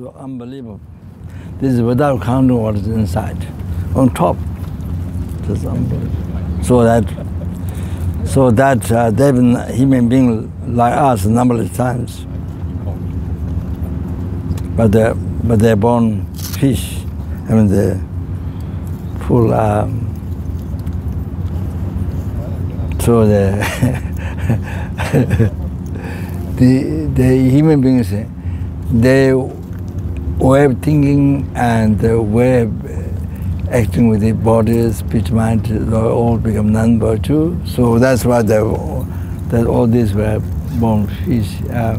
were unbelievable. This is without counting what is inside. On top, it is unbelievable. So that they've been human beings like us a number of times. But they're born fish. I mean, they're full. So the human beings, they were thinking and were acting with the body, speech, mind, they all become non-virtue. So that's why all these were born fish. Yeah,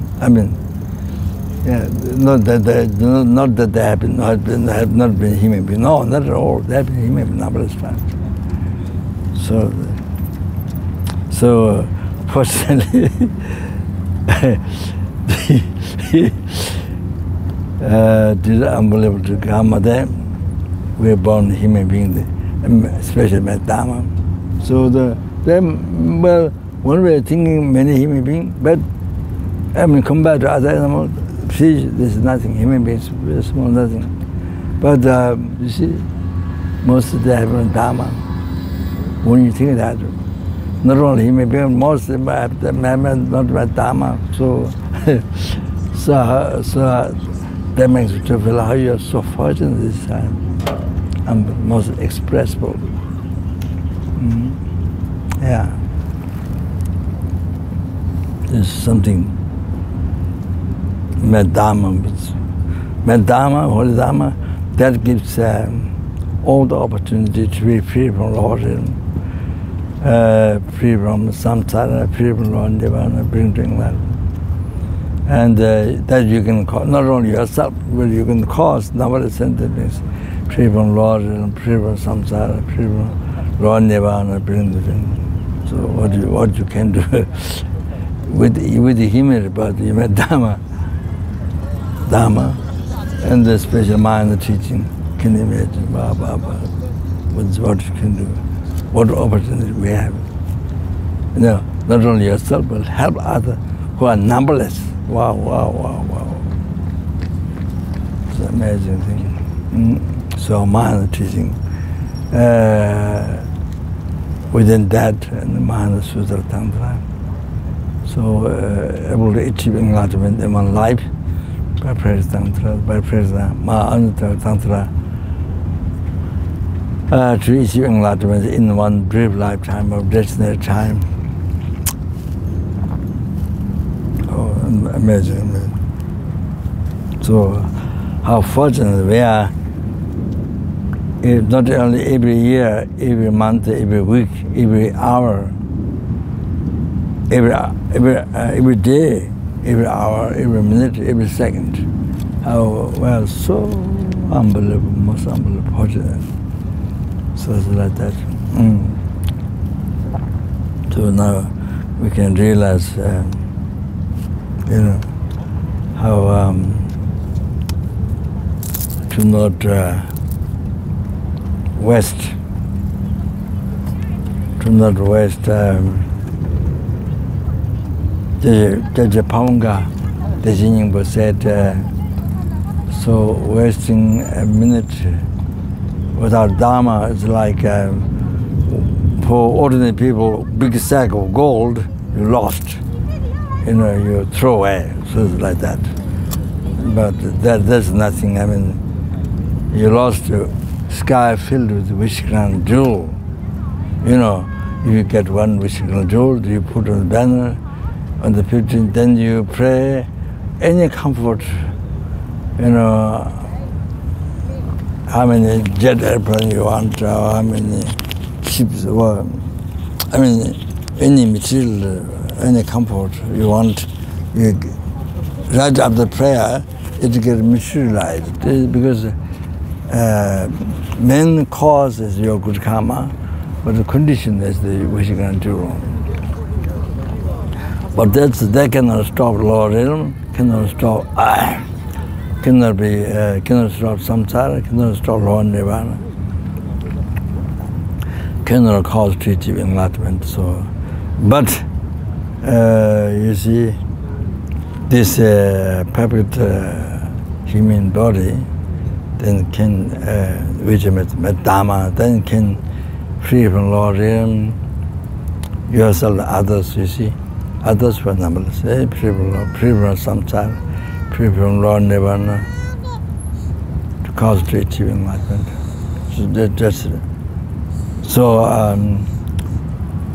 not that they have not been human beings. No, not at all. They have been human beings numerous times. So fortunately, did unbelievable karma. There, we are born human beings, especially by Dharma. So well, when we are thinking many human beings, but I mean compared to other animals. Fish, this is nothing. Human beings, very small, nothing. But you see, most of them have a Dharma. When you think that, not only human beings, most of them have not a Dharma. So that makes you feel how you are so fortunate this time. I'm most expressible. Mm-hmm. Yeah. It's something. Holy Dharma, that gives all the opportunity to be free from lordship, free from samsara, free from Nirvana, free from that. And that you can cause, not only yourself, but you can cause numberless sentiments, free from lordship, free from samsara, free from Nirvana, free from. So what you can do with the human body, you met Dharma. Dharma and the special mind, the teaching, can you imagine? What you can do, what opportunity we have. You know, not only yourself, but help others who are numberless. Wow. It's an amazing thing. So, mind, the teaching. Within that, and the mind, the Sutra Tantra. So, able to achieve enlightenment in one life. By prayer tantra, tantra, to achieve enlightenment in one brief lifetime of destiny time. Oh, amazing! So, how fortunate we are! If not only every year, every month, every week, every hour, every day. Every hour, every minute, every second. Oh, well, so unbelievable, most unbelievable, fortunate. So it's like that. So now we can realize, you know, how to not waste, Judge Pavanga, the Jiningbo said, so wasting a minute without Dharma is like, for ordinary people, big sack of gold, you lost. You know, you throw away, so it's like that. But there's nothing, I mean, you lost a sky filled with Vishkran jewel. You know, if you get one Vishkran jewel, you put on the banner, on the 15th, then you pray, any comfort, you know, how many jet airplanes you want, or how many ships, or, I mean, any material, any comfort you want, you, right after prayer, it gets materialized. Because main cause is your good karma, but the condition is the which you're going to do. But that cannot stop lower realm, cannot stop samsara, cannot stop lower nirvana, cannot cause to achieve enlightenment. So, but you see, this perfect human body, then can, which is Dharma, then can free from lower realm, yourself and others, you see. Others, for example, say, free from samsara, free from lower Nirvana, to cause to achieve enlightenment. So,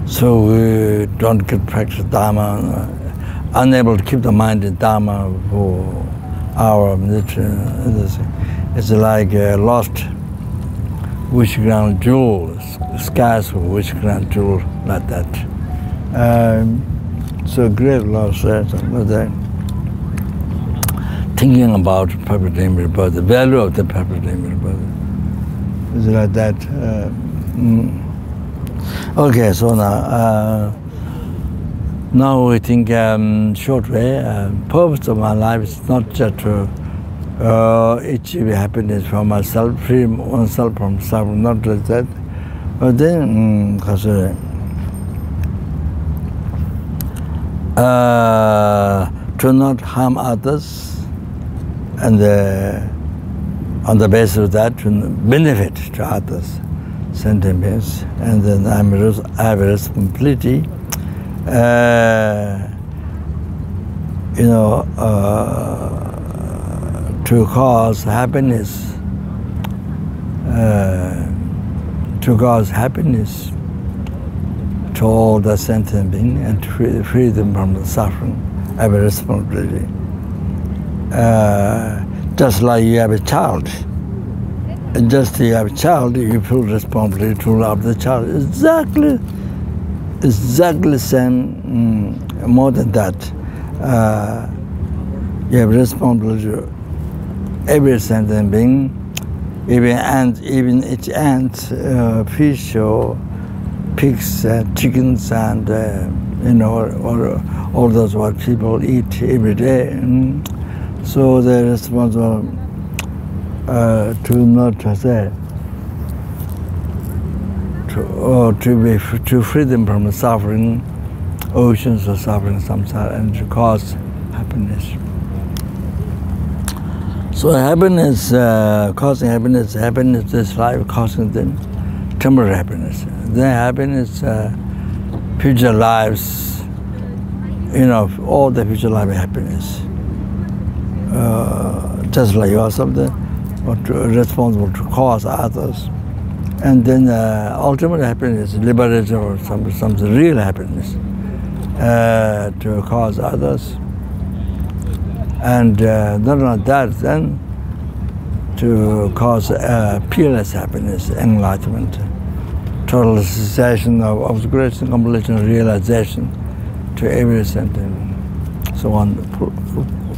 so we don't get practice Dharma, unable to keep the mind in Dharma for our it's like a lost wish ground jewel, scarce wish ground jewel, like that. So great loss there, thinking about perfect Limit Buddha, the value of the perfect Limit Buddha. Is it like that? Okay, so now, now we think short way. Purpose of my life is not just to achieve happiness for myself, free oneself from self, not just that. But then, to not harm others, and on the basis of that, to benefit to others. Sentiments, and then I have a responsibility, to cause happiness, to all the sentient beings and to free them from the suffering. I have a responsibility. Just like you have a child. Just you have a child, you feel responsible to love the child. Exactly same, more than that. You have responsibility to every sentient being, even each ant, fish or pigs, chickens, and all those what people eat every day. So they're responsible. To not say, to free them from the suffering, oceans of suffering, samsara, and to cause happiness. So happiness, causing happiness, this life, causing them temporary happiness. Then happiness, future lives, all the future life happiness. Just like yourself, responsible to cause others, and then ultimate happiness, liberation or some real happiness to cause others, and not only that, then to cause peerless happiness, enlightenment, total cessation of obscuration, completion, realization to every sentiment. So on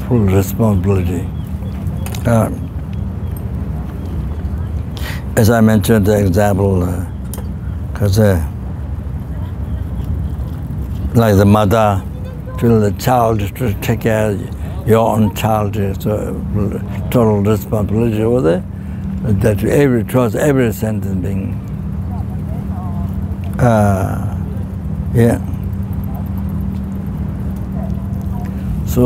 full responsibility. As I mentioned, the example, because like the mother feel the child to take care of your own child, so total responsibility over there. That every sentient being. Yeah. So.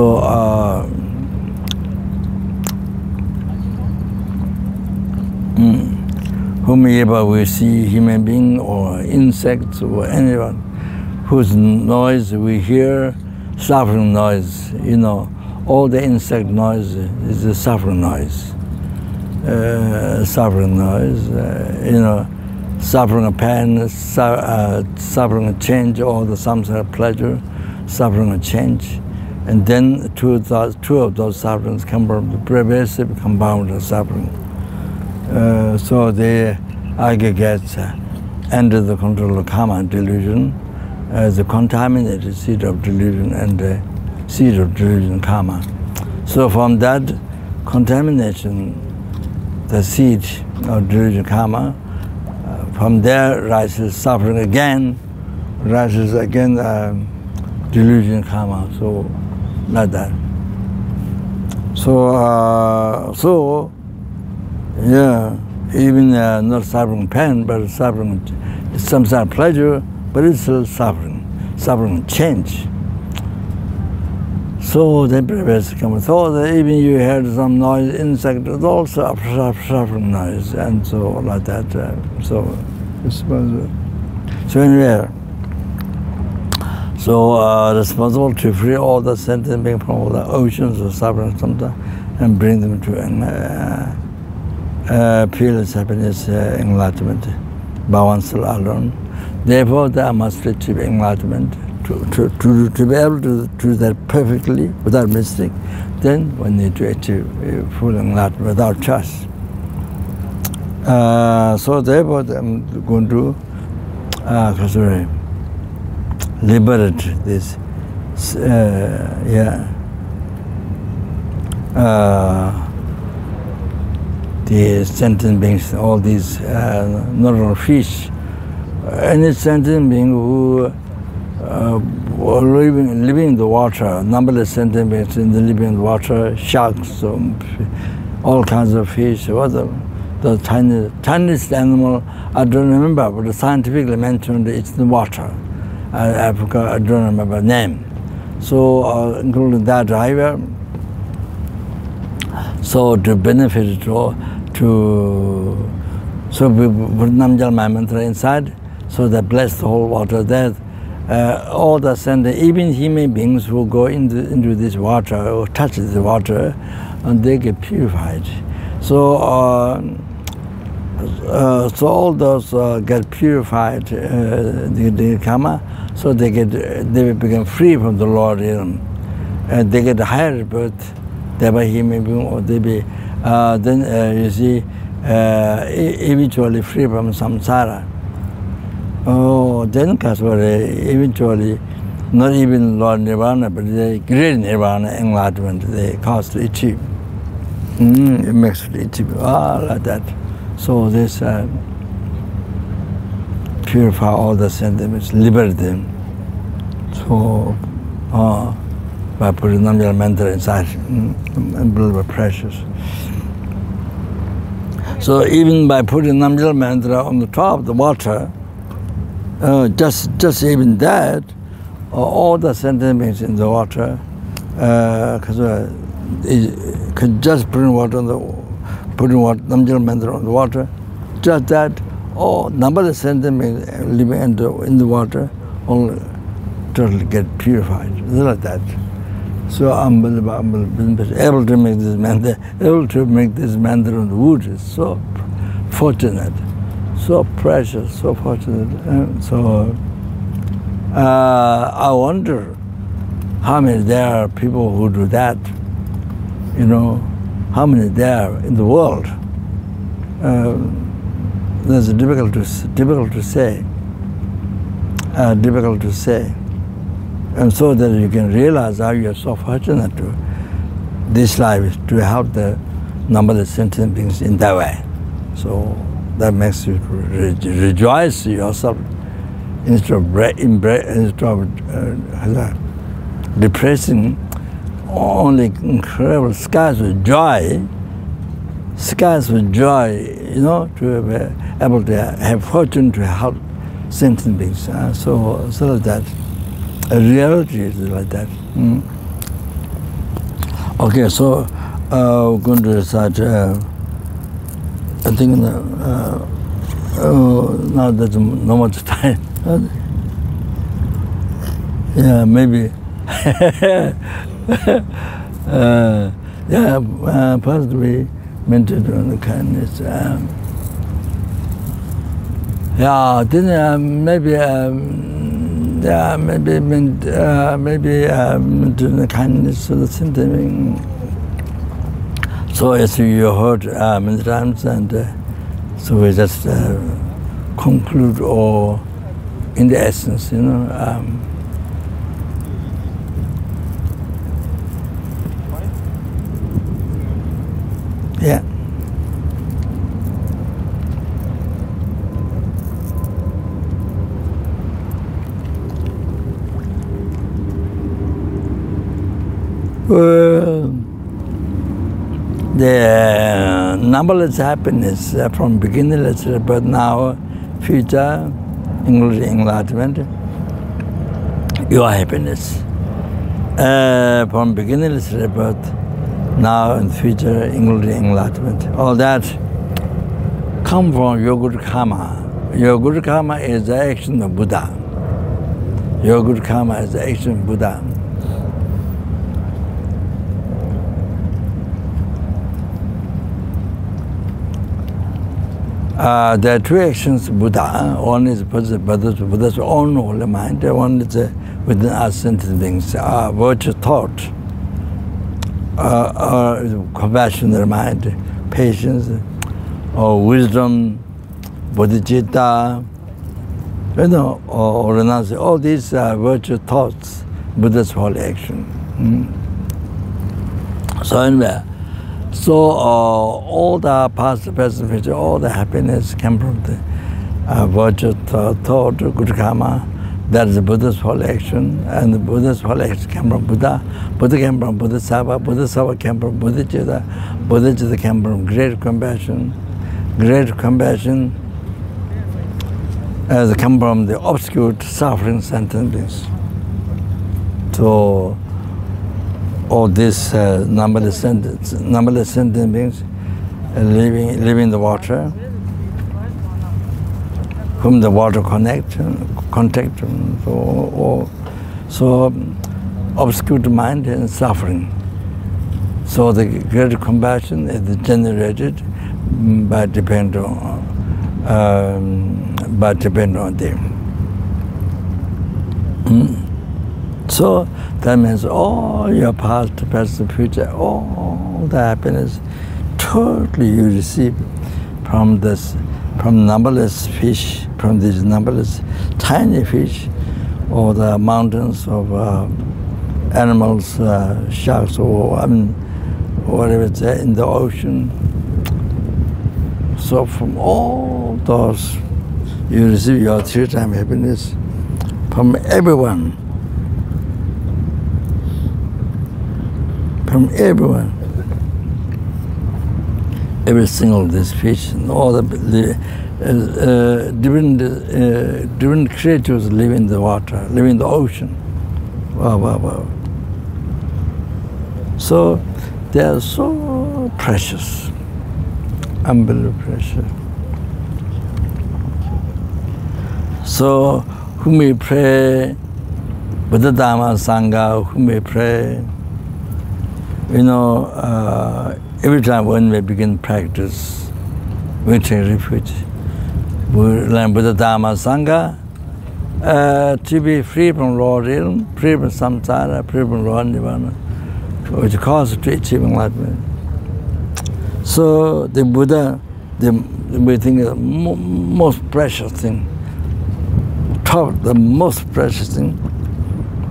Whomever we see, human being or insects or anyone, whose noise we hear, suffering noise, all the insect noise is a suffering noise. Suffering of pain, suffering of change, all the samsara pleasure, suffering of change. And then two of those sufferings come from the pervasive compound of suffering. So they aggregate under the control of karma and delusion, the contaminated seed of delusion and the seed of delusion karma. So from that contamination, the seed of delusion karma, from there rises suffering again, delusion karma. So like that. So yeah, even not suffering pain, but suffering some sort of pleasure, but it's still suffering, change. So the previous comes. So that even you heard some noise, insect is also a noise, and so like that. Responsible to free all the sentient beings from all the oceans of suffering sometimes, and bring them to peerless happiness, enlightenment, by oneself alone. Therefore, there must be to be enlightenment. To be able to do that perfectly without mistake, then we need to achieve full enlightenment without choice. So therefore, I'm going to liberate this. The sentient beings, all these normal fish, any sentient being who living in the water, numberless sentient beings in the living water, sharks, all kinds of fish, the tiniest animal, I don't remember, but scientifically mentioned it's in the water. I forgot, I don't remember the name. So including that driver. So to benefit so we put Namgyalma mantra inside, so they bless the whole water there. All the sentient, even human beings who go into this water or touch the water, and they get purified. So, so all those get purified the karma, so they become free from the lower realm, and they get a higher birth. They be human being or they be you see eventually free from samsara. Then eventually, not even Lord Nirvana, but the great Nirvana enlightenment they cause to achieve. It makes it achieve, like that. So this purify all the sentiments, liberate them. So by putting Namgyal mantra inside, and blood precious. So even by putting Namgyal mantra on the top of the water, just even that, all the sentiments in the water, could just putting water, Namgyal mantra on the water, just that, numberless sentiments living in the water, all totally get purified, like that. So unbelievable, able to make this mantra on the wood is so fortunate. So precious, so fortunate. I wonder how many there are people who do that, how many there are in the world. That's difficult to say. And so that you can realize how you are so fortunate to this life, to help the numberless sentient beings in that way. So that makes you rejoice yourself instead of depressing. Only incredible skies with joy, to be able to have fortune to help sentient beings. So that a reality is like that. Okay, so we're going to start. I think now there's not much time. Yeah, maybe. First we mentioned on the kindness. Mentioned the kindness of the sentiment. So as you heard many times, and so we just conclude all in the essence, yeah. The numberless happiness from beginningless birth, now, future, including enlightenment, your happiness. from beginner's birth, now and future, including enlightenment. All that comes from Yoga Karma. Yoga Karma is the action of Buddha. Yoga Karma is the action of Buddha. There are two actions of Buddha. One is Buddha's own holy mind, one is within us sentient beings, virtue thought, or compassionate mind, patience, or wisdom, bodhicitta, you know, or renunciation. All these virtue thoughts, Buddha's holy action. So anyway, all the past, present, future, all the happiness came from the virtue, thought, good karma. That is the Buddha's holy action, and the Buddha's holy action came from Buddha. Buddha came from Bodhisattva. Bodhisattva came from Bodhicitta. Bodhicitta came from great compassion. Great compassion has come from the obscure suffering sentences. So, all these numberless sentient beings living in the water, whom the water contact, so obscured mind and suffering. So the great compassion is generated by depending on them. So that means all your past, present, future, all the happiness totally you receive from this, from numberless fish, from these numberless tiny fish, or the mountains of animals, sharks, or whatever it's in the ocean. So from all those, you receive your three-time happiness from everyone. From everyone, every single this fish, and all the different creatures live in the water, live in the ocean. Wow, wow, wow! So they are so precious, unbelievable precious. So whom we pray, Buddha, Dharma, Sangha, whom we pray. You know, every time when we begin practice, we take refuge. We learn Buddha, Dharma, Sangha to be free from raw realm, free from samsara, free from raw nirvana, which causes to achieve enlightenment. So the Buddha, we think the most precious thing, the most precious thing,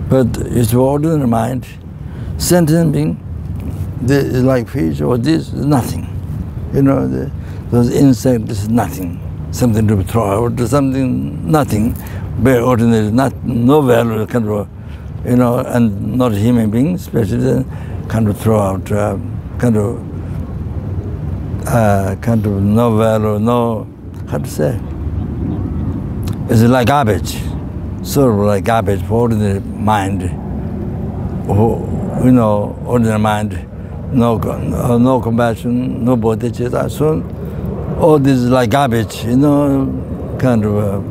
but it's ordinary mind, sentient being. This is like fish, or this is nothing. You know, those insects, this is nothing. Something to throw out, something, nothing. Very ordinary, no value, kind of, you know, and not human beings, especially, kind of throw out, kind of no value, no, how to say? It's like garbage, sort of like garbage for ordinary mind. You know, ordinary mind. No compassion, no bodhicitta. So all this is like garbage, you know, kind of,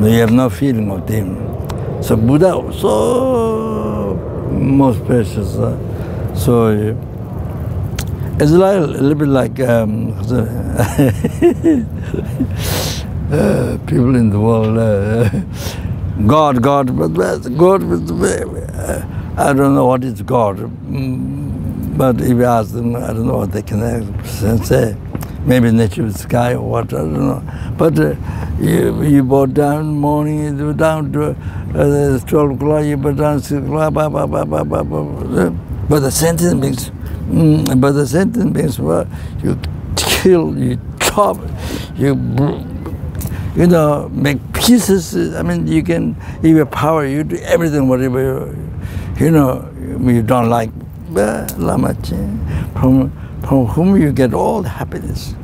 you have no feeling of them. So Buddha, so most precious. So it's like, a little bit like people in the world, God, I don't know what is God. But if you ask them, I don't know what they can say. Maybe nature, sky, or water, I don't know. But you bow down morning, you go down to 12 o'clock, you bow down 6 o'clock, blah, blah, blah, blah, blah, blah. But the sentient beings, well, you kill, you chop, you know, make pieces. I mean, you can, if you have power, you do everything, whatever you know, you don't like. From whom you get all the happiness,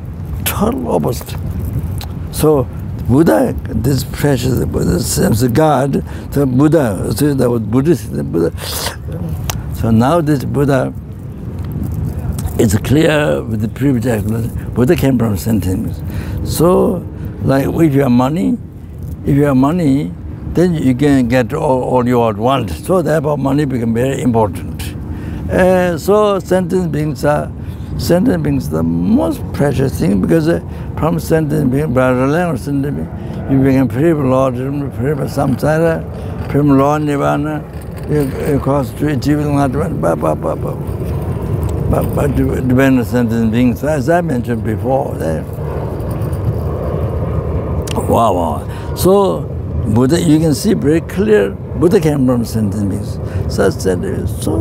total opposite. So Buddha, this precious Buddha, the God, the Buddha, that was Buddhist, the Buddha. So now this Buddha is clear with the previous explanation. Buddha came from sentence. So, like if you have money, then you can get all you want. So therefore money becomes very important. So sentence beings are the most precious thing, because from sentence being, you become free from Lord, free from Samsara, free from Lord Nirvana, you cause to achieve enlightenment, but depend on sentence beings, as I mentioned before. Wow. So Buddha, you can see very clear, Buddha came from sentence beings. Such sentence is so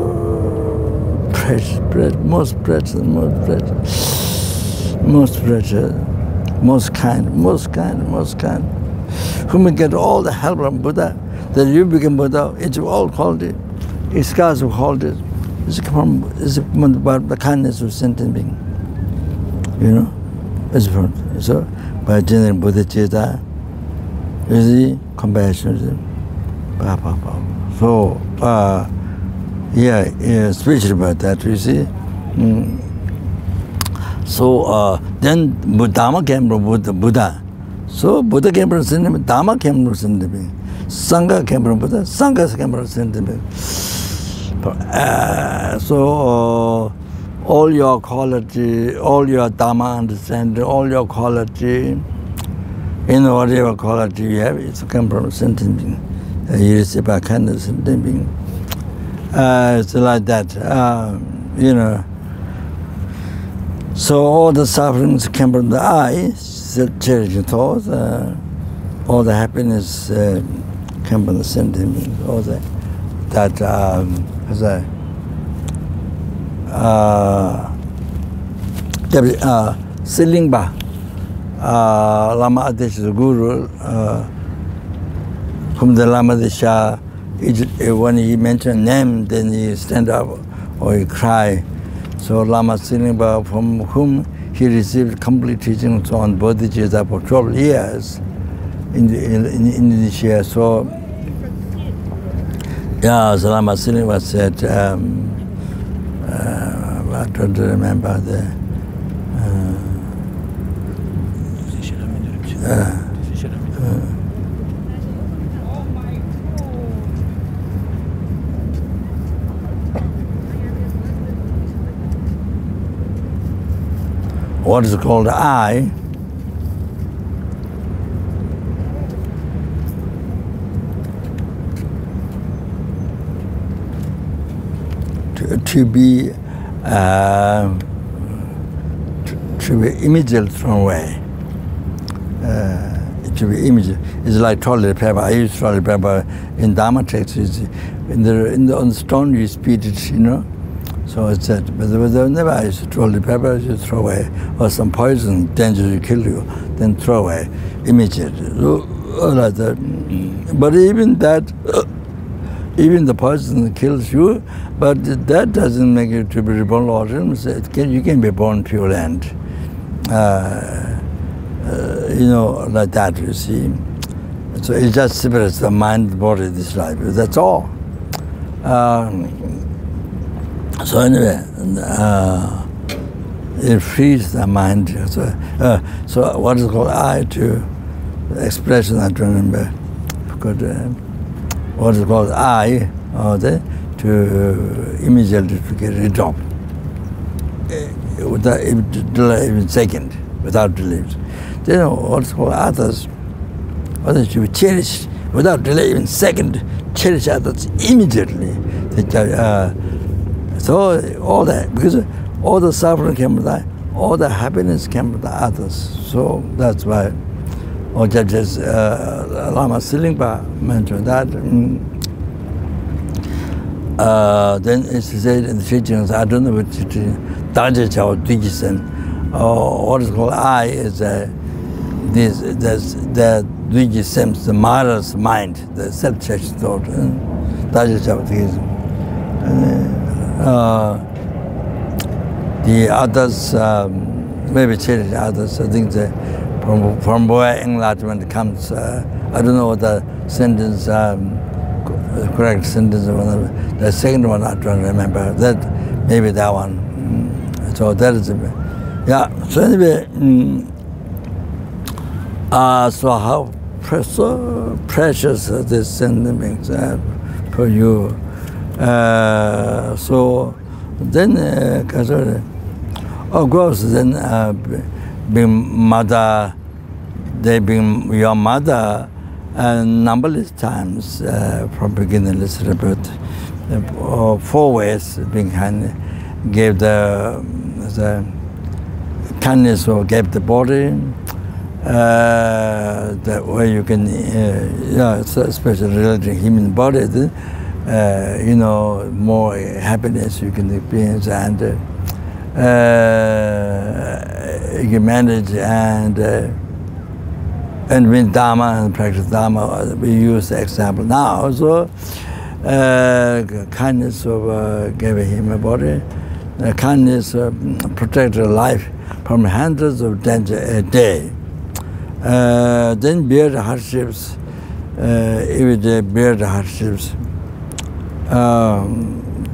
precious, most precious, most kind. Whom we get all the help from Buddha, that you become Buddha, it's all quality, it's scarce of quality, it's from the kindness of sentient being. You know, it's from, so by general Bodhicitta, you see, compassion. So, yeah, speech about that, you see. So then Dharma came from Buddha. So Buddha came from Srinivas, Dharma came from Srinivas, Sangha came from Buddha, Sangha came from Srinivas. So all your quality, all your Dharma understanding, all your quality, whatever quality you have, it comes from sentient being. You receive a kind of sentient being. It's like that, you know. So all the sufferings came from the eye, cherishing thoughts. All the happiness came from the sentient being. All the, that, Serlingpa. Lama Atisha, the Guru, whom the Lama Atisha, when he mentioned name, then he stand up or he cry. So Lama Srinivas, from whom he received complete teachings on Bodhicitta for 12 years in Indonesia. So, yeah, so Lama Srinivas said, I don't remember the. What is it called? I. To be imaged from where? To be imaged. It's like toilet paper. I use toilet paper in Dharma texts. On the stone you spit it, you know. So it's that. But whenever I use toilet paper, you throw away. Or some poison, danger to kill you, then throw away. Image it. Like that. But even that, even the poison kills you, but that doesn't make you to be reborn Lord. You can be born pure land. You know, like that, you see. So it just separates the mind, body, this life. That's all. So anyway, it frees the mind. So, so what is called I to expression? I don't remember. Because what is called I, or the to immediately to get rid of without even second, without delay. Then what's called others? Others should be cherished without delay, even second. Cherish others immediately. So all that, because all the suffering came from that, all the happiness came from the others. So that's why, or just Lama Serlingpa mentioned that. Then it said in the teachings, I don't know which Dajja or Dujisen, or what is called I is the Dujisen, the martyr's mind, the self-checked thought, Dajja or Dujisen. The others, maybe cherish others. I think the, from where enlightenment comes. I don't know what the sentence the correct sentence, the second one I don't remember. That maybe that one. So that is, yeah. So anyway, so how precious this sentence for you. So then, of course, then being mother, they being your mother. Numberless times from beginning, let's repeat four ways being kind, gave the kindness or gave the body. That way you can, yeah, especially relating human body, you know, more happiness you can experience and you can manage and. And with Dharma and practice Dharma, we use the example now. So, kindness of giving him a body, kindness protect your life from hundreds of danger a day. Then bear the hardships, every day bear the hardships.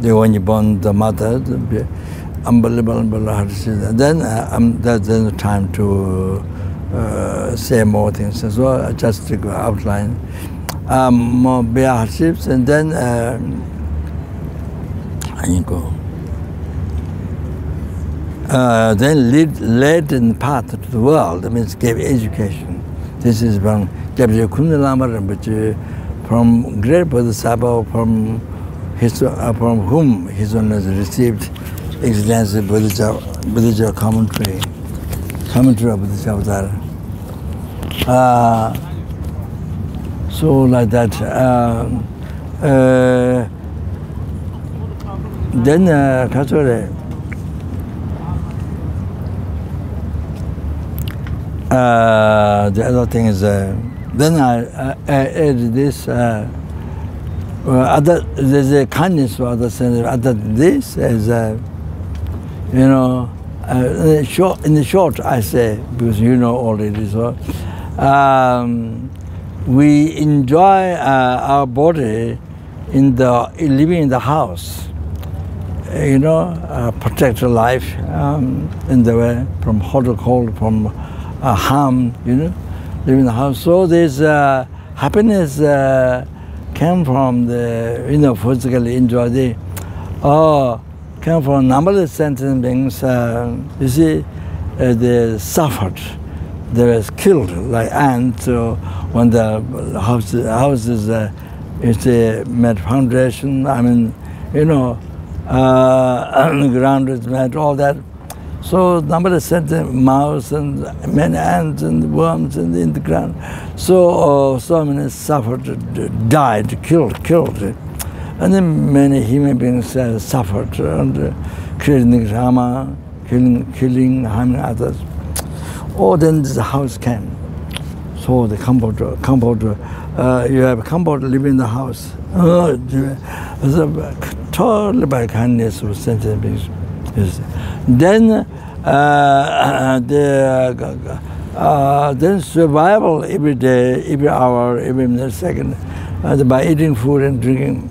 When you born the mother, the unbelievable hardships. And then that's the time to. Say more things as well, just to go outline more bare hardships, and then you go. Then lead in path to the world. That means give education. This is from Shakyamuni Lama Rinpoche, from great Bodhisattva, from whom His Holiness received extensive Buddhist commentary. Commentary of this avatar. So like that. Then the other thing is then I add this other there's a kindness for other sense other this as you know. In the short, I say, because you know already, so we enjoy our body in the living in the house, you know, protect our life in the way from hot or cold, from harm, you know, living in the house. So this happiness came from the, you know, physically enjoy the. Came from numberless sentient beings, you see, they suffered, they were killed like ants. So when the houses is made foundation, I mean, you know, the ground is made, all that. So numberless sentient mouse and many ants and worms and in the ground. So so many suffered, died, killed. And then many human beings suffered, and killing Rama, killing others. Oh, then the house came. So the comforter, you have a comforter living in the house. Totally by kindness of sentient beings. Then, then survival every day, every hour, every minute, second, by eating food and drinking.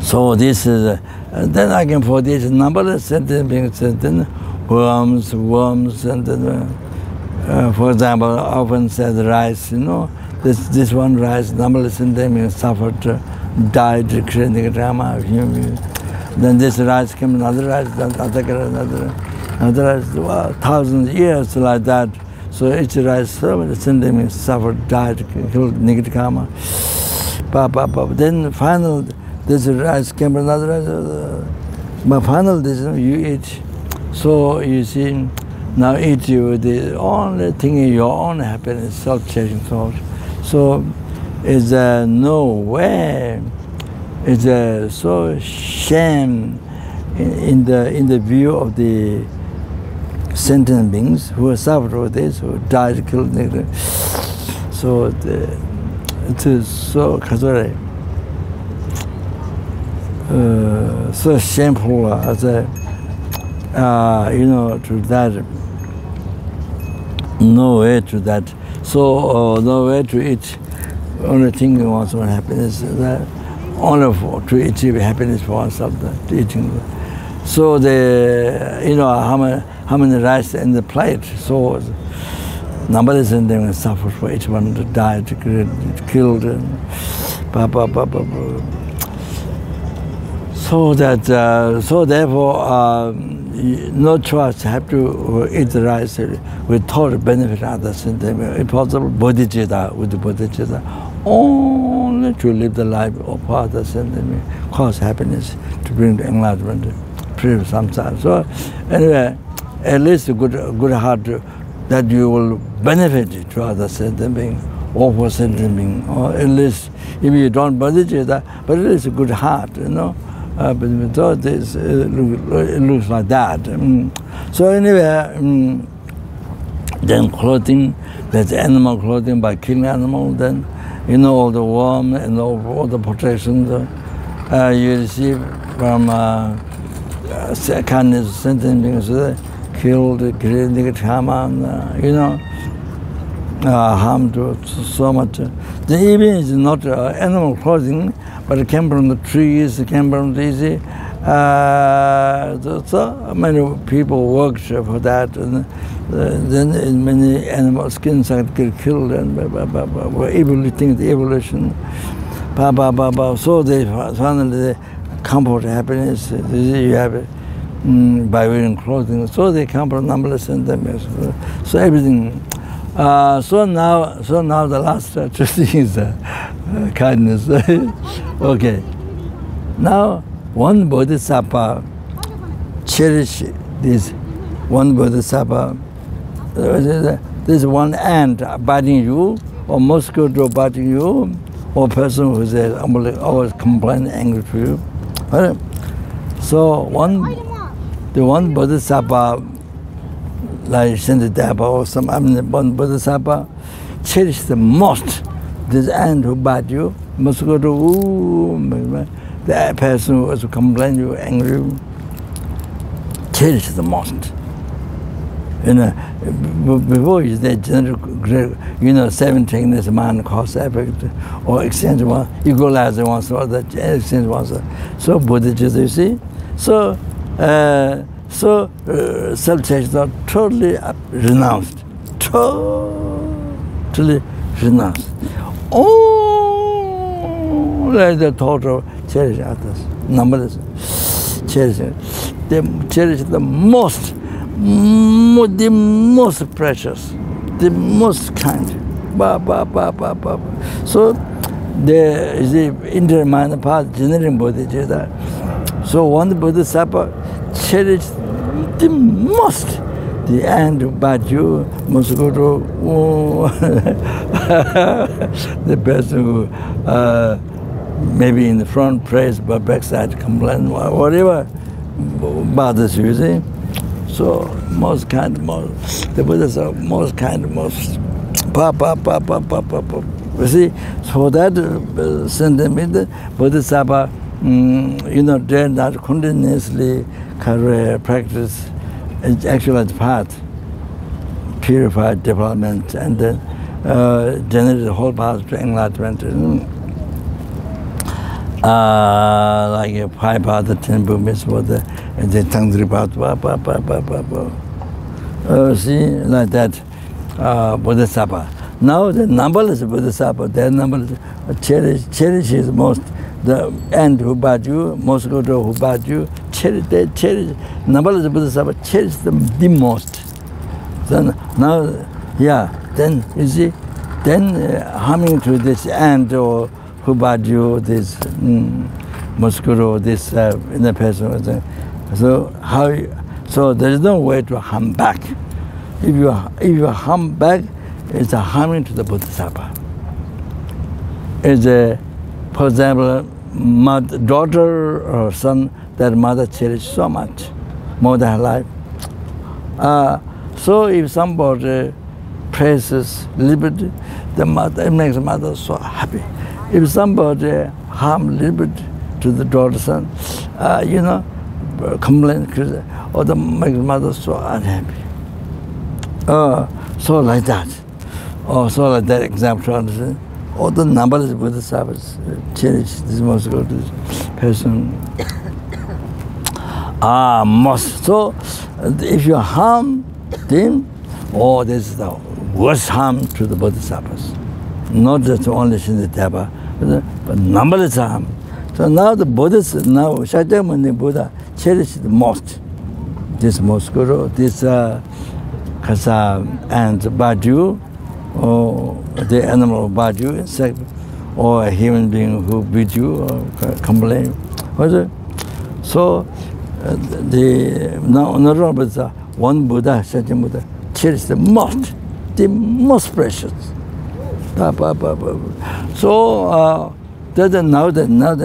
So this is, then again for this numberless sentient beings, then worms, and then, for example, often said rice, you know, this one rice, numberless sentient beings suffered, died, creating drama. Then this rice came, another rice, another rice, well, thousands of years like that. So each rice, so many sentient beings suffered, died, killed, negative karma. Then final. This rice came from another rice. But final decision, you eat. So you see, now eat you the only thing in your own happiness, self-chasing thought. So it's no way. It's so shame in the view of the sentient beings who suffered with this, who died, killed, negative. So it is so casual. So shameful as a, you know, to that, no way to that. So no way to eat only thing we want for happiness, that honor for, to achieve happiness for oneself, eating. So the, you know, how many rice in the plate, so numbers and them suffer for each one to die, to get killed, and so that, so therefore, no choice, have to eat the rice with thought benefit others, and then if possible, bodhicitta, with the bodhicitta, only to live the life of others, and then cause happiness, to bring the enlightenment, free of samsara. So anyway, at least a good heart that you will benefit to others, and then or at least if you don't bodhicitta, but at least a good heart, you know. But without this, it looks like that. So anyway, then clothing, that's animal clothing by killing animal, then, you know, all the warmth and all the protection you receive from kindness, sentient beings, killed, created karma, you know, harm to so much. The even is not animal clothing, but it came from the trees, it came from the easy. So many people worked for that, and then many animal skins had get killed, and were evolving the evolution. So they finally comfort, happiness. You have by wearing clothing, so they come from numberless and them. So everything. So now the last thing is kindness. Okay. Now, one bodhisattva cherish this one bodhisattva. This one ant biting you, or mosquito biting you, or person who is always complaining, angry to you. Right? So the one bodhisattva, like Shantideva or some, I mean, one bodhisattva, cherish the most this ant who bite you, mosquito, the person who was complaining, you angry, cherish the most. You know, before you say, you know, 17 is man cause effect, or exchange one, equalize once or the exchange once. So bodhicitta, you see, so. So self-cherish are totally renounced, totally renounced. Oh, like the thought of cherish others, numberless, cherish. They cherish the most precious, the most kind. So the inner mind path generating bodhicitta. So one bodhisattva cherish the most the ant who bite you, mosquito, the person who maybe in the front prays but backside complains, whatever bothers you, see. So most kind, most the Buddha's are most kind, most you see. So that sentiment, the bodhisattva, you know, dare not continuously career practice, it's actually the path, purified development, and then generate the whole path to enlightenment. Like a 5 path, the 10 movements, and the Tonjir path, see, like that, bodhisattva. Now the numberless bodhisattva, their numberless, cherishes most. The ant who bite you, mosquito who bite you, cherish, numberless bodhisattva cherish them the most. Then now, yeah, then you see, then harming to this ant or who bite you, this mosquito, this inner person. So how? So there is no way to harm back. If you harm back, it's a harming to the bodhisattva. It's a, for example, mother, daughter or son, that mother cherished so much, more than her life. So if somebody praises liberty, the mother, it makes the mother so happy. If somebody harms liberty to the daughter, son, you know, complain, or the makes the mother so unhappy. So like that. Or so like that example, understand? all the numberless Bodhisattvas cherish this most glorious person. So if you harm them, oh, this is the worst harm to the Bodhisattvas. Not just only Shantideva, but numberless harm. So now the Buddhists, now Shakyamuni Buddha cherished the most. This most guru, this Kasa and Baju, or the animal of Baju, insect, or a human being who beat you or complain. So the Honorable Buddha, one Buddha, Shakyamuni Buddha, cherished the most precious. So now that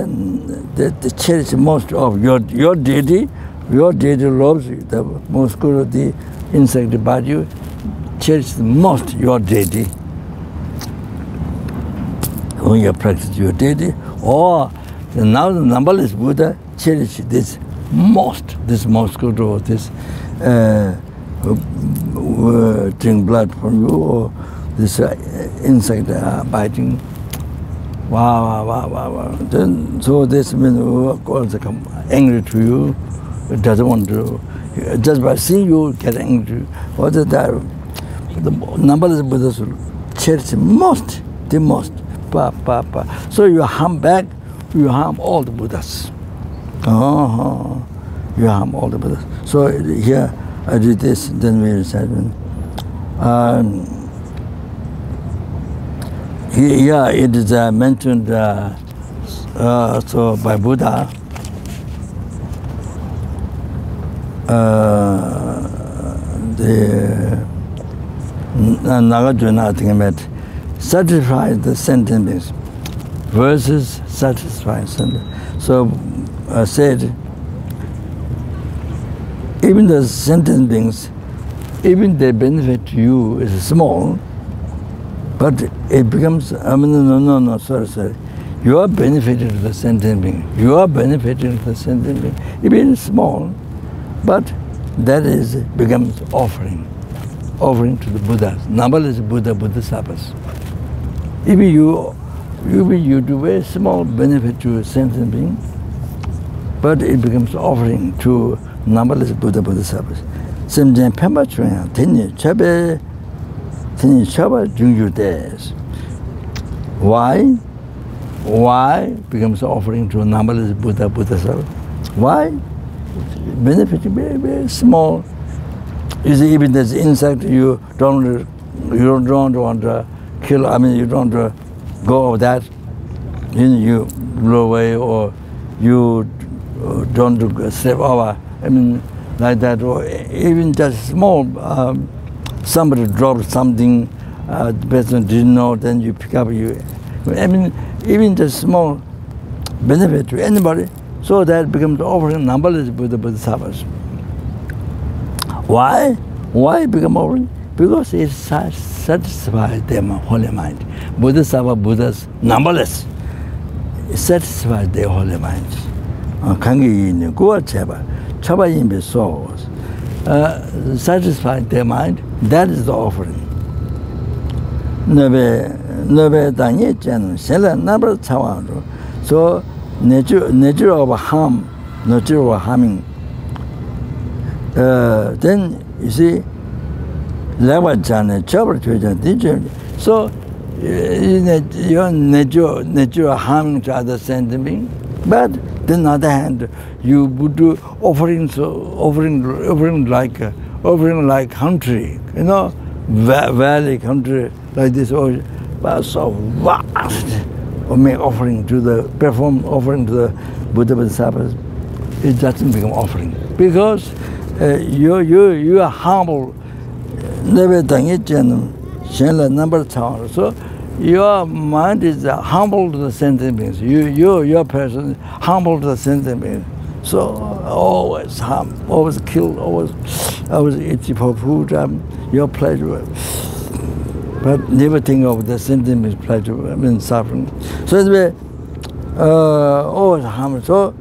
they cherish most of your deity loves you, the most guru, the insect about you, cherish the most your deity. When you practice your deity, or now the numberless Buddha cherish this most guru, this drink blood from you, or this insect biting. Wow. Then, so this means of course angry to you. It doesn't want to, just by seeing you get angry. What is that? The numberless Buddhas cherish most, the most. So you harm back, you harm all the Buddhas. Oh, you harm all the Buddhas. So here I do this, then we recite. Yeah, it is mentioned so by Buddha. The Nagarjuna, I think I met, satisfies the sentient beings. Verses satisfy sentient beings. So I said, even the sentient beings, even their benefit to you is small, but it becomes, sorry. You are benefiting to the sentient being. You are benefiting to the sentient being. Even small, but that is becomes offering. Offering to the Buddha. Numberless Bodhisattvas. Even you do very small benefit to a sentient being, but it becomes offering to numberless Bodhisattvas. Why becomes offering to numberless Bodhisattvas? Why? Benefit very, very small. You see, even this insect, you don't want to kill. I mean, you don't want to go of that. You blow away, or you don't step over. I mean, like that, or even just small. Somebody dropped something, the person didn't know, then you pick up, I mean, even the small benefit to anybody, so that becomes offering numberless Bodhisattvas. Why? Why become offering? Because it satisfies their holy mind. Buddhas, numberless, it satisfies their holy minds. Satisfy their mind, that is the offering. So nature of harm, nature of harming. Then you see, so your nature of harming to other sentient beings, but then on the other hand, you would do offering like country, you know, valley country like this, or so vast, or make offering to the perform offering to the Buddha Bodhisattvas. It doesn't become offering because you are humble. So your mind is humble to the sentient beings. Your person humble to the sentient beings. So always harm, always kill, always eat for food, your pleasure. But never think of the sentient beings' pleasure, I mean suffering. So anyway, always harm. So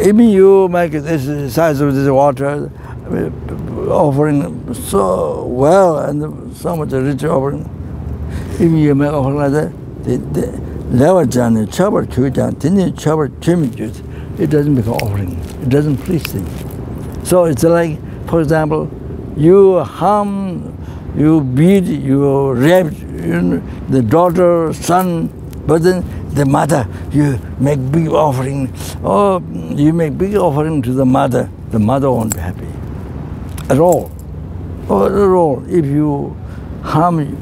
even you make this size of this water, offering so well and so much rich offering. If you make offering like that, it doesn't become offering. It doesn't please them. So it's like, for example, you harm, you beat, you rape, the daughter, son, but then the mother, you make big offering. Oh, you make big offering to the mother. The mother won't be happy at all. Or at all, if you harm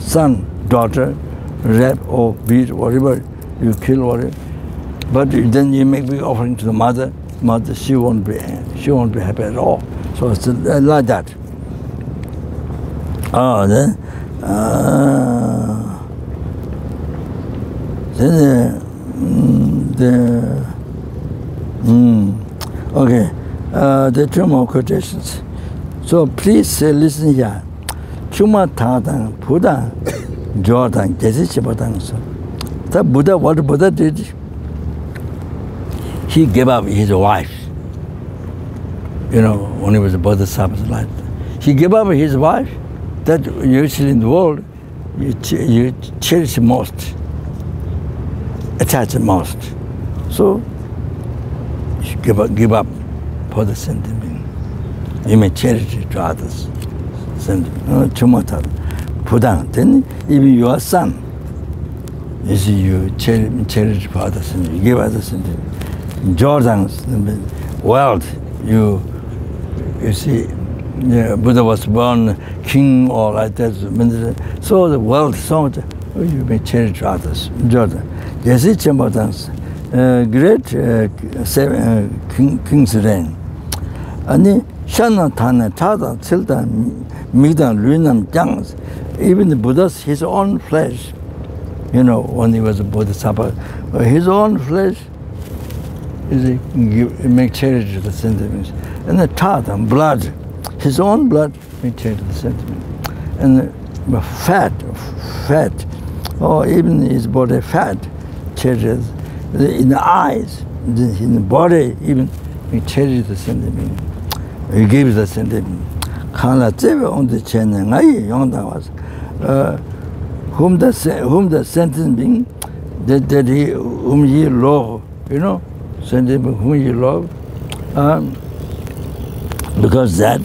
son, daughter, rape or beat, whatever, you kill, whatever. But then you make big offering to the mother. Mother, she won't be happy at all. So it's like that. Oh, there are two more quotations. So please listen here. Chuma Tadang Buddha Jordan Gesichibatang. The Buddha, what Buddha did, he gave up his wife. You know, when he was a Bodhisattva, like that. He gave up his wife. That usually in the world, you cherish most, attach most. So you give up for the sentiment. You may cherish it to others. Then even your son, you see, you cherish for others, sentiment. You give others sentiment. Jordan's world, you see. Yeah, Buddha was born king or like that. So the world thought, oh, you may cherish others. Jordan. Great king's reign. And even the Buddha's, his own flesh, you know, when he was a Bodhisattva, his own flesh is make cherish the sentiments. And the Tadam, blood. His own blood may change the sentiment. And the fat, or even his body fat, changes in the eyes, in the body, even it changes the sentiment. He gives the sentiment. Whom the sentiment, whom he love, you know, sentiment whom he love, because that.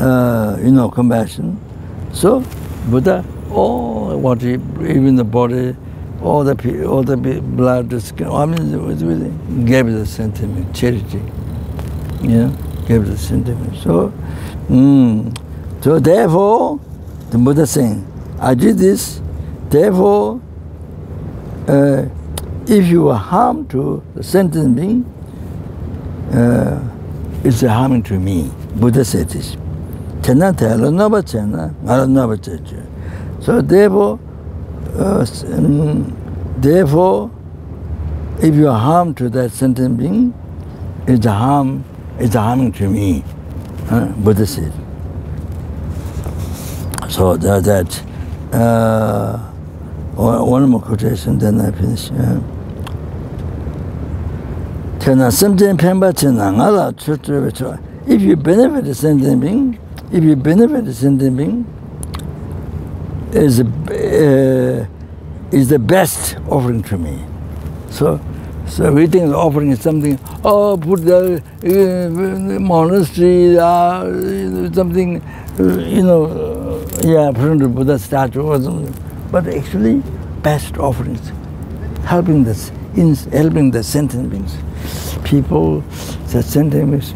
You know, compassion. So Buddha, all what he, even the body, all the blood, the skin, I mean, gave the sentiment, charity. You know, gave the sentiment. So, so therefore, the Buddha saying, I did this. Therefore, if you are harm to the sentient being, it's a harm to me. Buddha said this. So therefore, if you are harm to that sentient being, it's a harm to me. Buddha said. So that one more quotation, then I finish. If you benefit the sentient being, is the best offering to me. So we think the offering is something. Oh, put the monastery, something, you know, put the Buddha statue or something. But actually, best offerings, helping the sentient beings, people, the sentient beings.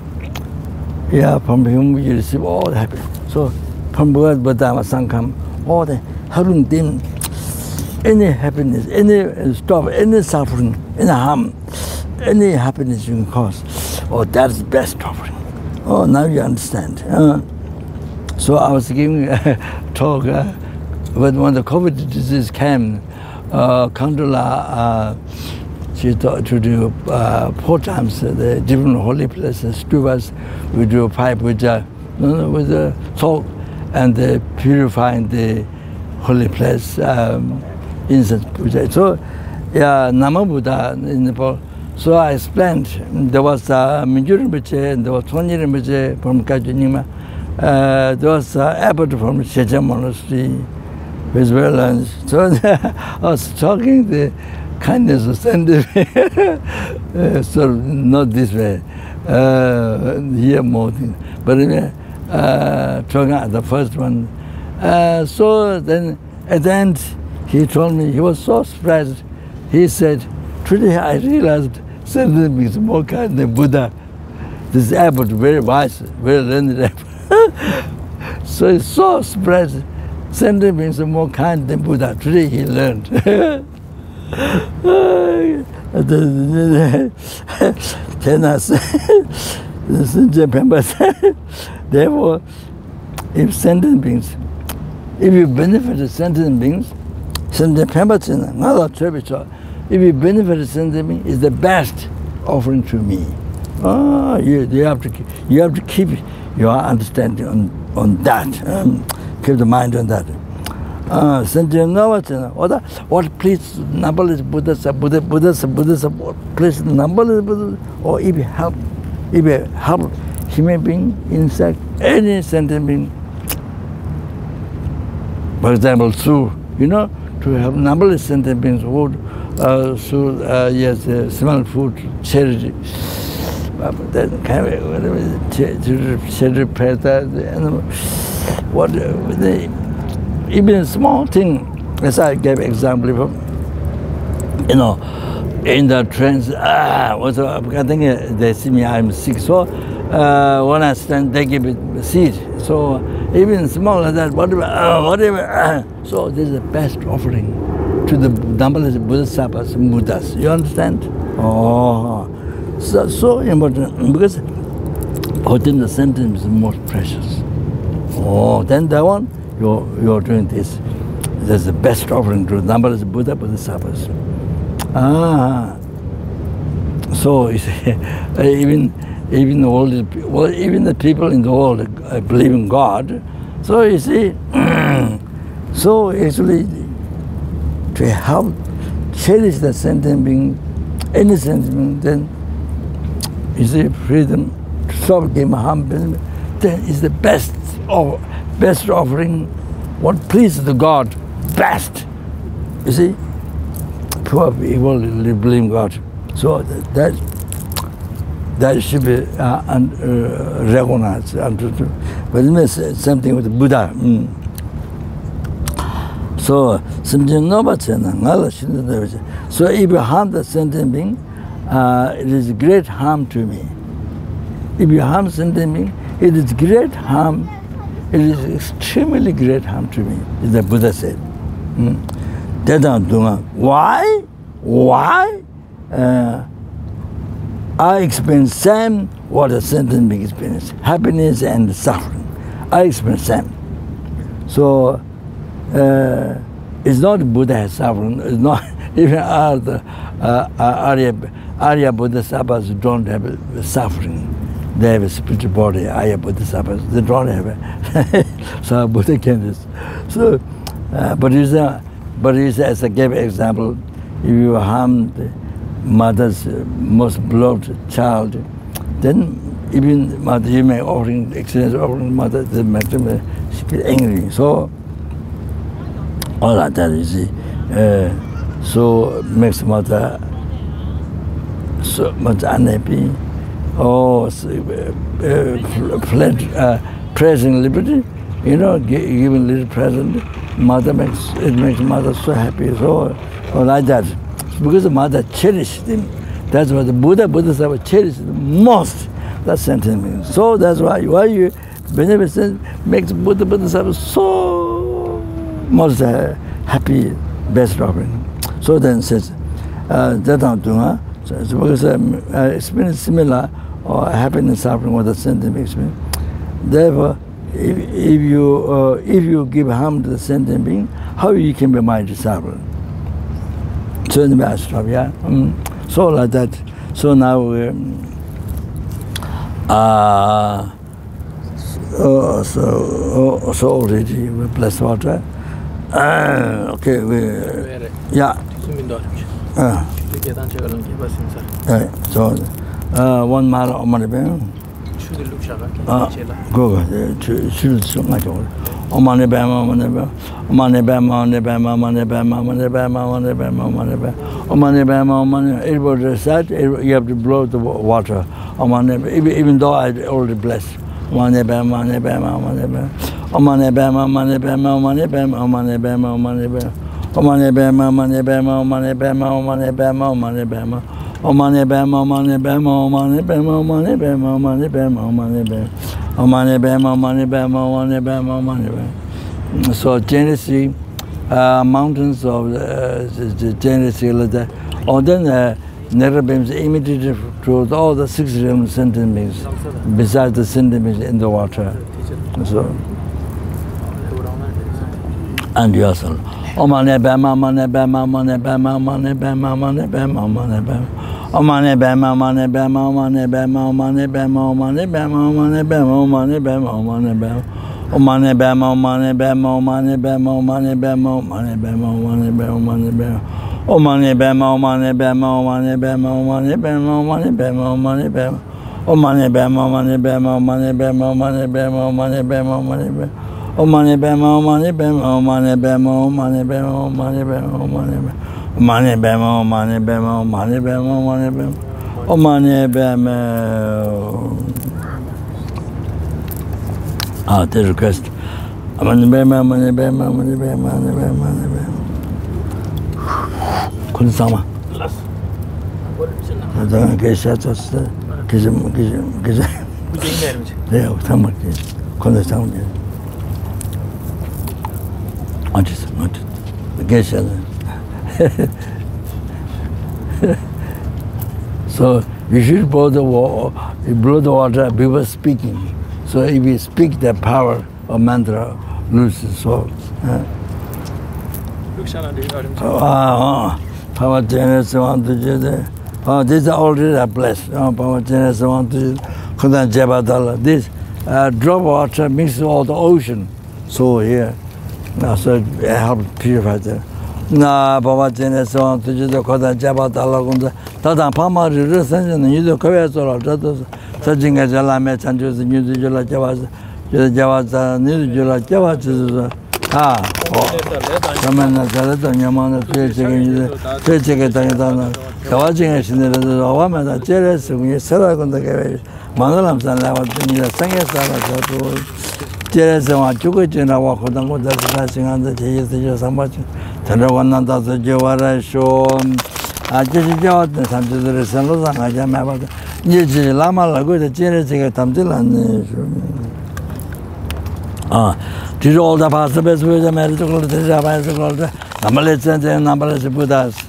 Yeah, from whom you receive all the happiness. So, from Buddha, Sangha, all the helping them, any happiness, any stop, any suffering, any harm, any happiness you can cause. Oh, that's the best offering. Oh, now you understand. So, I was giving a talk when the COVID disease came, Kandula, to do 4 times the different holy places. Stuvas, we do a pipe with salt and purifying the holy place, incense. So, yeah, Nama Buddha in Nepal. So I explained there was Mingyur Rinpoche and there was Tonjir Rinpoche from Kajunima. There was an abbot from Shechen Monastery. with well lunch. So I was talking the kindness of Shantideva. So not this way. Here more things. But talking the first one. So then at the end he told me, he was so surprised. He said, today I realized Shantideva is more kind than Buddha. This abbot, very wise, very learned abbot. So he's so surprised. Shantideva is more kind than Buddha. Today he learned. Therefore, if sentient beings, if you benefit the sentient beings, if you benefit the sentient beings, it's the best offering to me. Oh, you have to keep your understanding on that. Keep the mind on that. Sentient what please numberless Buddha, please numberless Buddha, or if you help human being, insect, any sentient being. For example, through, to help numberless sentient beings would through small food, charity. That kind of whatever charity preta, the animal, what they even a small thing, as I gave example from, in the trains, I think they see me, I'm sick, so when I stand, they give me a seat. So even small like that, whatever. So this is the best offering to the numberless Bodhisattvas and Buddhas. You understand? Oh, so important, because within the sentence is most precious. Oh, then that one. You're doing this. That's the best offering to numberless Buddha Bodhisattvas. So you see, even the people in the world believe in God. So you see, so actually to help cherish the sentient being, any sentient being, then you see freedom to stop game harm. Then is the best of. Best offering, what pleases the God best. You see, poor people blame God. So that should be recognized. But it means something with Buddha. So something noble, so if you harm the sentient being, it is great harm to me. If you harm sentient being, it is great harm. It is extremely great harm to me, as the Buddha said. Why? I experience same what a sentient being experiences, happiness and suffering. I experience same. So it's not Buddha has suffering. It's not even Arya Bodhisattvas don't have suffering. They have a spiritual body, Arya Bodhisattvas. They don't have it. So Buddha can this. So, but as I gave example, if you harm the mother's most beloved child, then even mother, you may offering, excellence offering mother, the matter, she gets angry. So, all like that, you see. So makes mother so much unhappy. Oh, fled present liberty, giving little present, it makes mother so happy, or like that. Because the mother cherished him. That's why the Buddha cherished the most, that sentiment. So that's why you benefit makes Buddha so most happy, best offering. So then says, so because I experience similar or happiness, suffering, or the sentient being. Therefore, if you give harm to the sentient being, how you can be my disciple? So anyway, I stop, yeah. So like that. So now, so already we bless water. Okay, we yeah. So 1 mile or more. It was a sad, you have to blow the water. Even though I already blessed. So Genesee, mountains of the Genesee, or then nether beams imitated through all the 6 realms sentient beings, besides the sentient beings in the water. So, and yourself. There's a request. So you should blow the water, people speaking. So if you speak, the power of mantra loses soul. Power generous want to do that. Oh, these are already a blessed. Power generous want to do this. Drop water mixed with all the ocean. So here. So it helps purify them. Na Baba Genes want to do the Koda Jabatala. Tata Pama is and you do Koreas or Jatos, touching as a lamet and just the new Jula Javas, Javas, New Jula Javas. These are all the possibilities with the medical numberless and numberless Buddhas. The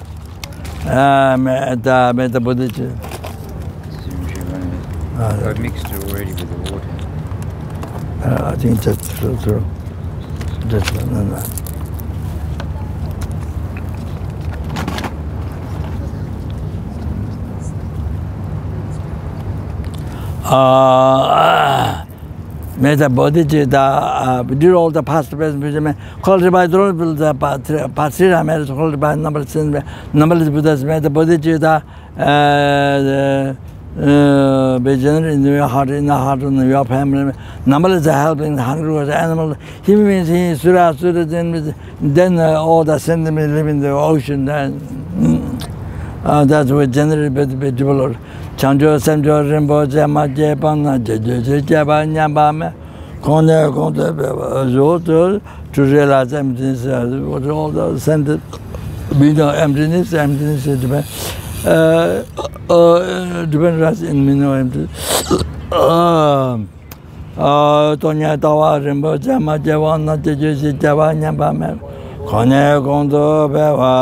Bodhisattva. I mixed it already with the water. I think that's true. That's May the Bodhicitta did all the past present wisdom, called by the Patsira, made called by numberless Buddhas, made the Bodhicitta be generous in your heart, in your family, numberless helping hungry animals. He means he is Surah, then all the sentiments live in the ocean. That's what generally be developed. Chanjo Samjo Rinpoche Maje Pana Jaba Nyambame Kone Konte Zoto to realize emptiness, what all the sentence emptiness depends in minor emptiness. Tonya Tawa Rinpoche Maje Wana Jeju Jaba Nyambame Kone Konto Beva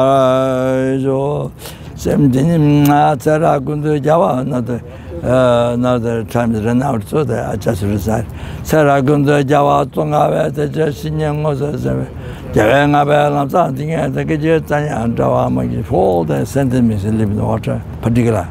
another time ran out, so that I just resigned. Saragunda Java Tonga, the Jessian was Javanga, something at the Gajet and Java Magi, all the sentiments in living water, particular.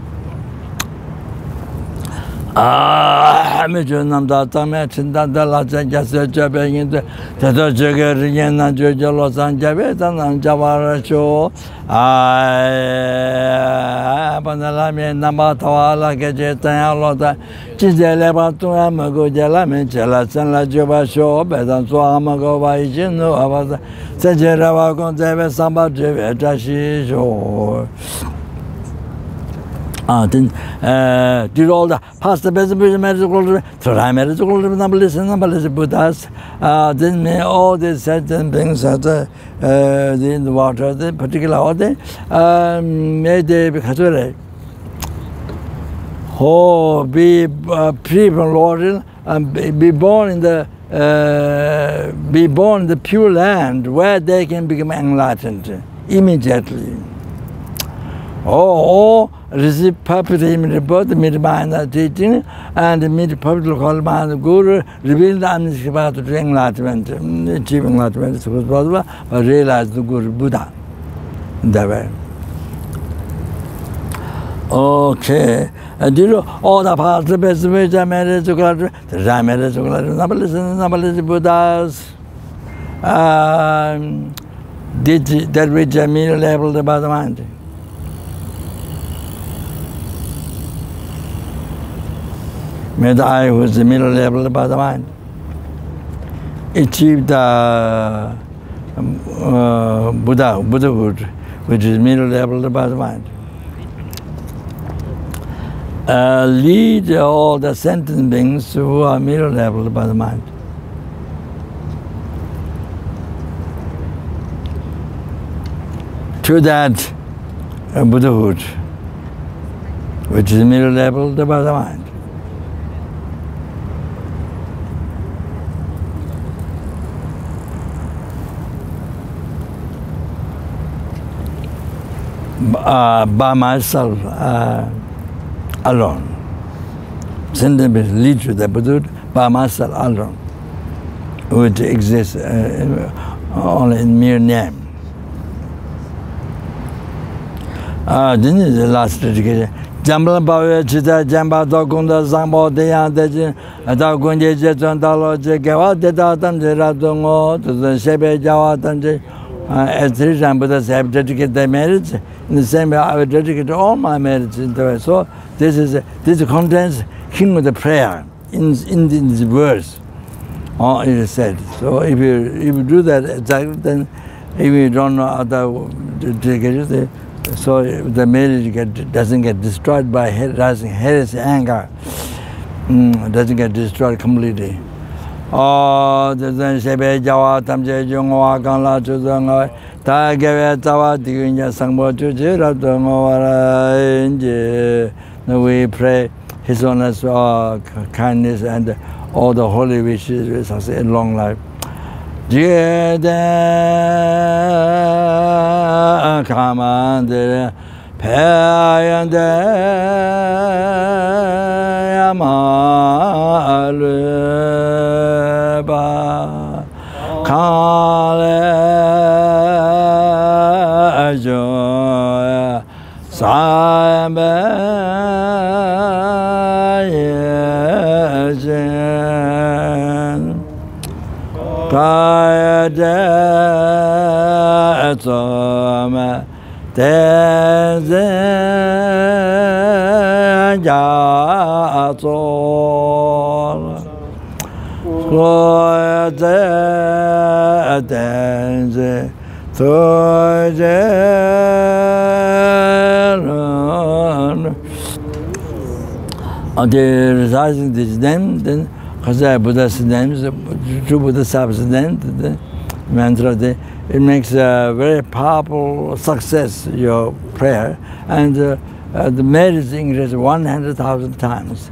Did all the past best medical, try medical, numberless Buddhas, then all these certain things that in the water, the particular order, made the oh, be pre-born and be born in the pure land where they can become enlightened immediately. Oh, receive perfect immediate birth, mid-mind teaching, and mid-perfect called mind guru, reveal the unexpected to enlightenment, achieve enlightenment as soon as possible, but realize the guru Buddha in that way. Okay. All the parts of the which I made chocolate, the time made chocolate, numberless Buddhas. Did that which I merely labeled about the mind. Made I who is the middle level by the mind. Achieved the Buddhahood, which is middle level by the mind. Lead all the sentient beings who are middle level by the mind. To that Buddhahood, which is middle level by the mind. By myself alone. Sentient beings lead to the Buddhahood by myself alone, which exists only in mere name. This is the last dedication. Jambla Bhavya Chita Jamba Dokunda Sambo Deyan Dejin Dakunje Jeton Dalo Jekewa Dedatam Jeratungo to the Shebe Jawatanji. At three times Buddhas have dedicated their merits. In the same way, I will dedicate all my merits in the way. So this contains hymn of the prayer in this verse. Oh, it is said. So if you do that exactly, then if you don't know other dedications, so the merit doesn't get destroyed by rising heresy anger. Doesn't get destroyed completely. Oh, the Shebe Jawatam Jejunga Kanla Chuzanga, Tagava Tawa Digunya Sangbo Chujira Dunga. We pray His Honor's kindness and all the holy wishes with us in long life. Jede Kamande Payande Yamalu. Kale Sambe Yen Kaya Jetsome Tenzen Jatsol Okay, reciting this name, then Khazaya Buddha's name, true Bodhisattva's name, the mantra, it makes a very powerful success, your prayer, and the merits increase 100,000 times.